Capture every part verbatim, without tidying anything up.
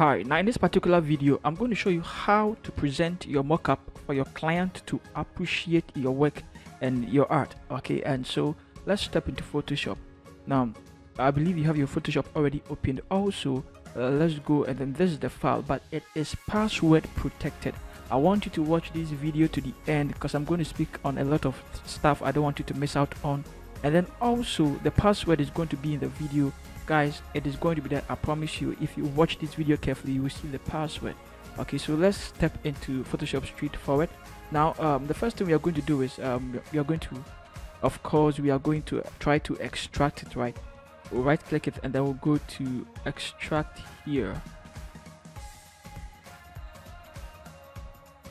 Hi, now in this particular video, I'm going to show you how to present your mockup for your client to appreciate your work and your art. Okay, and so let's step into Photoshop. Now, I believe you have your Photoshop already opened. Also, uh, let's go, and then this is the file, but it is password protected. I want you to watch this video to the end because I'm going to speak on a lot of stuff I don't want you to miss out on. And then also, the password is going to be in the video. Guys, it is going to be that. I promise you, if you watch this video carefully, you will see the password. Okay, so let's step into Photoshop straightforward. Now, um, the first thing we are going to do is um, we are going to, of course, we are going to try to extract it, right? We'll right click it and then we'll go to extract here.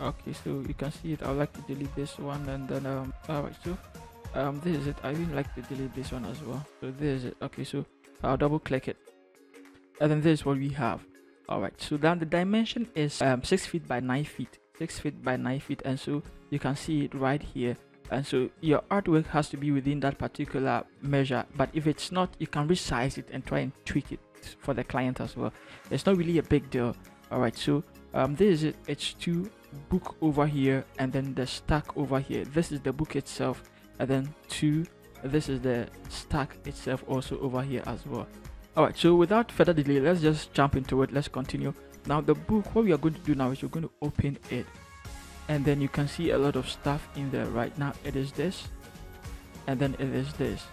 Okay, so you can see it. I would like to delete this one and then, um, alright, so um, this is it. I would like to delete this one as well. So, this is it. Okay, so I'll double click it and then this is what we have. All right, so now the dimension is um, six feet by nine feet, six feet by nine feet, and so you can see it right here. And so your artwork has to be within that particular measure, but if it's not, you can resize it and try and tweak it for the client as well. It's not really a big deal. All right, so um, this is it. It's two book over here and then the stack over here. This is the book itself, and then two, this is the stack itself also over here as well. All right, so without further delay, let's just jump into it. Let's continue. Now the book, what we are going to do now is we're going to open it, and then you can see a lot of stuff in there. Right now it is this, and then it is this.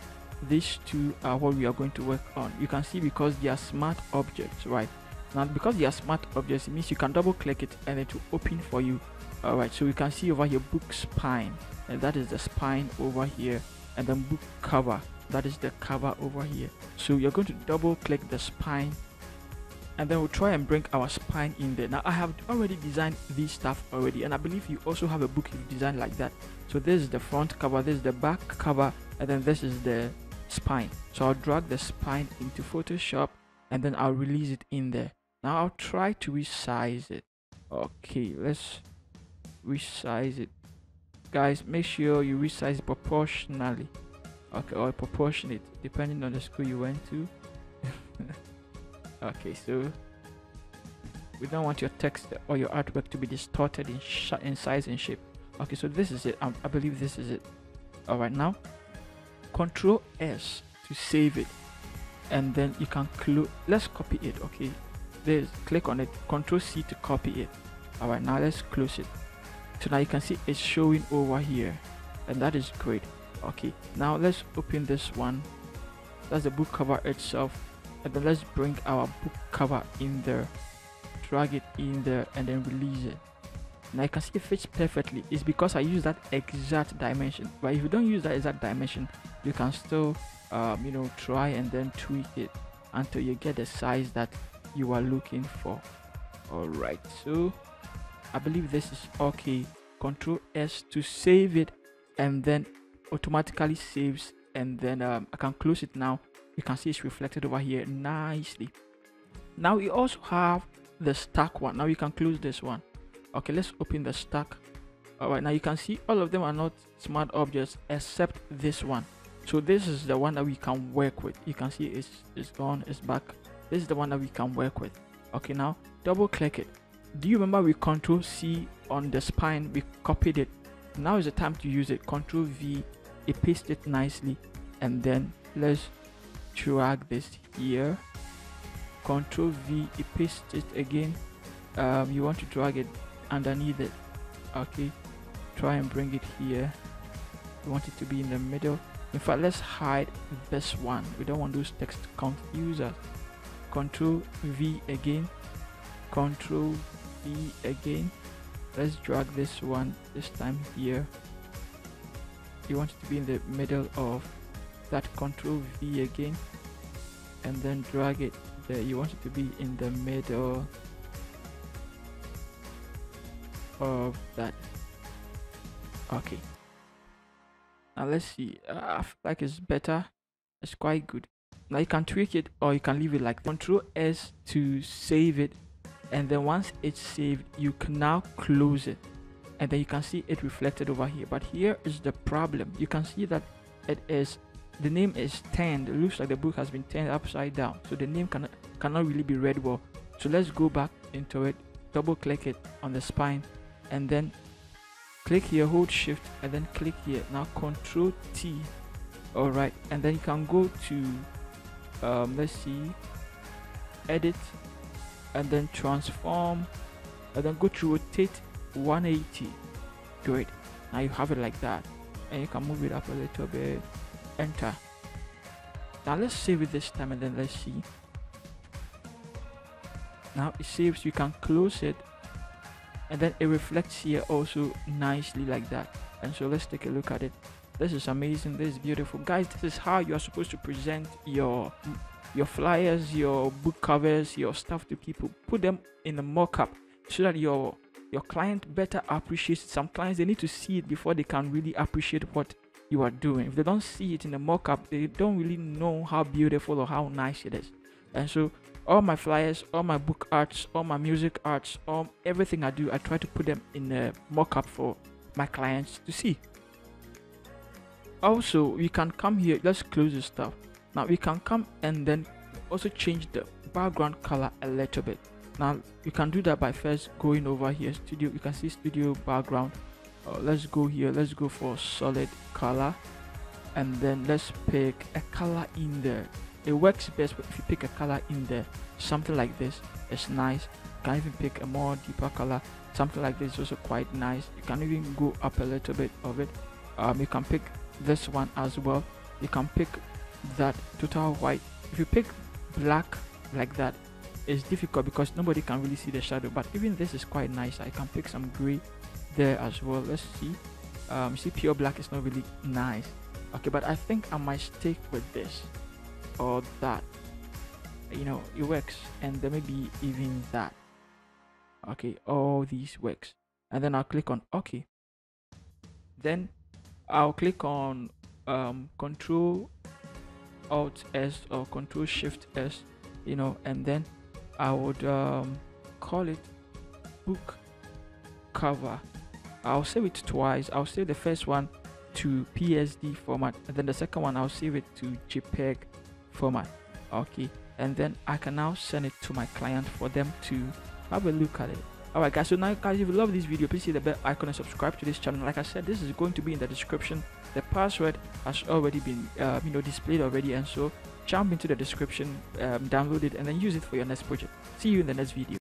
These two are what we are going to work on. You can see, because they are smart objects, right? Now because they are smart objects, it means you can double click it and it will open for you. All right, so you can see over here book spine, and that is the spine over here, and then book cover, that is the cover over here. So you're going to double click the spine and then we'll try and bring our spine in there. Now I have already designed this stuff already, and I believe you also have a book you designed like that. So this is the front cover, this is the back cover, and then this is the spine. So I'll drag the spine into Photoshop and then I'll release it in there. Now I'll try to resize it. Okay, let's resize it. Guys, make sure you resize proportionally, okay, or proportionate, depending on the school you went to. Okay, so we don't want your text or your artwork to be distorted in, sh in size and shape. Okay, so this is it. um, I believe this is it. All right, now Control S to save it, and then you can close. Let's copy it. Okay, there's click on it, Control C to copy it. All right, now let's close it. So now you can see it's showing over here, and that is great. Okay, now let's open this one. That's the book cover itself, and then let's bring our book cover in there, drag it in there and then release it. Now you can see it fits perfectly. It's because I use that exact dimension, but if you don't use that exact dimension, you can still um, you know, try and then tweak it until you get the size that you are looking for. All right, so I believe this is okay. Control S to save it, and then automatically saves, and then um, I can close it. Now you can see it's reflected over here nicely. Now we also have the stack one. Now you can close this one. Okay, let's open the stack. All right, now you can see all of them are not smart objects except this one. So this is the one that we can work with. You can see it's, it's gone, it's back. This is the one that we can work with. Okay, now double click it. Do you remember we Control C on the spine? We copied it. Now is the time to use it. Control V, it pasted it nicely, and then let's drag this here. Control V, it pasted it again. Um, you want to drag it underneath it. Okay, try and bring it here. We want it to be in the middle. In fact, let's hide this one. We don't want those text to confuse us. Control V again. Control V again. Let's drag this one, this time here. You want it to be in the middle of that. Control V again, and then drag it there. You want it to be in the middle of that. Okay, now let's see. I feel like it's better. It's quite good. Now you can tweak it or you can leave it like that. Control S to save it, and then once it's saved, you can now close it, and then you can see it reflected over here. But here is the problem. You can see that it is, the name is turned. It looks like the book has been turned upside down, so the name cannot cannot really be read well. So let's go back into it, double click it on the spine, and then click here, hold shift, and then click here. Now control T. All right, and then you can go to um, let's see, edit, and then transform, and then go to rotate one eighty. Great, now you have it like that, and you can move it up a little bit. Enter. Now let's save it this time, and then let's see. Now it saves. You can close it, and then it reflects here also nicely like that. And so let's take a look at it. This is amazing. This is beautiful, guys. This is how you are supposed to present your your flyers, your book covers, your stuff to people. Put them in a mock-up so that your your client better appreciates it. Some clients, they need to see it before they can really appreciate what you are doing. If they don't see it in the mock-up, they don't really know how beautiful or how nice it is. And so all my flyers, all my book arts, all my music arts, all everything I do, I try to put them in a mock-up for my clients to see. Also, we can come here. Let's close this stuff. Now we can come and then also change the background color a little bit. Now you can do that by first going over here, studio. You can see studio background. Uh, let's go here. Let's go for solid color, and then let's pick a color in there. It works best if you pick a color in there. Something like this is nice. You can even pick a more deeper color. Something like this is also quite nice. You can even go up a little bit of it. Um, you can pick this one as well. You can pick that total white. If you pick black like that, it's difficult because nobody can really see the shadow. But even this is quite nice. I can pick some gray there as well. Let's see. Um, see, pure black is not really nice. Okay, but I think I might stick with this or that. You know, it works, and there may be even that. Okay, all these works, and then I'll click on OK. Then I'll click on um, Control Alt S or Control Shift S, you know, and then I would um, call it book cover. I'll save it twice. I'll save the first one to P S D format, and then the second one I'll save it to JPEG format. Okay, and then I can now send it to my client for them to have a look at it. Alright guys, so now guys, if you love this video, please hit the bell icon and subscribe to this channel. Like I said, this is going to be in the description. The password has already been uh, you know displayed already, and so jump into the description, um, download it, and then use it for your next project. See you in the next video.